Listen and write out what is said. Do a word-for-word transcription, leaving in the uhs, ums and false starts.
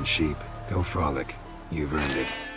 on, sheep. Go frolic. You've earned it.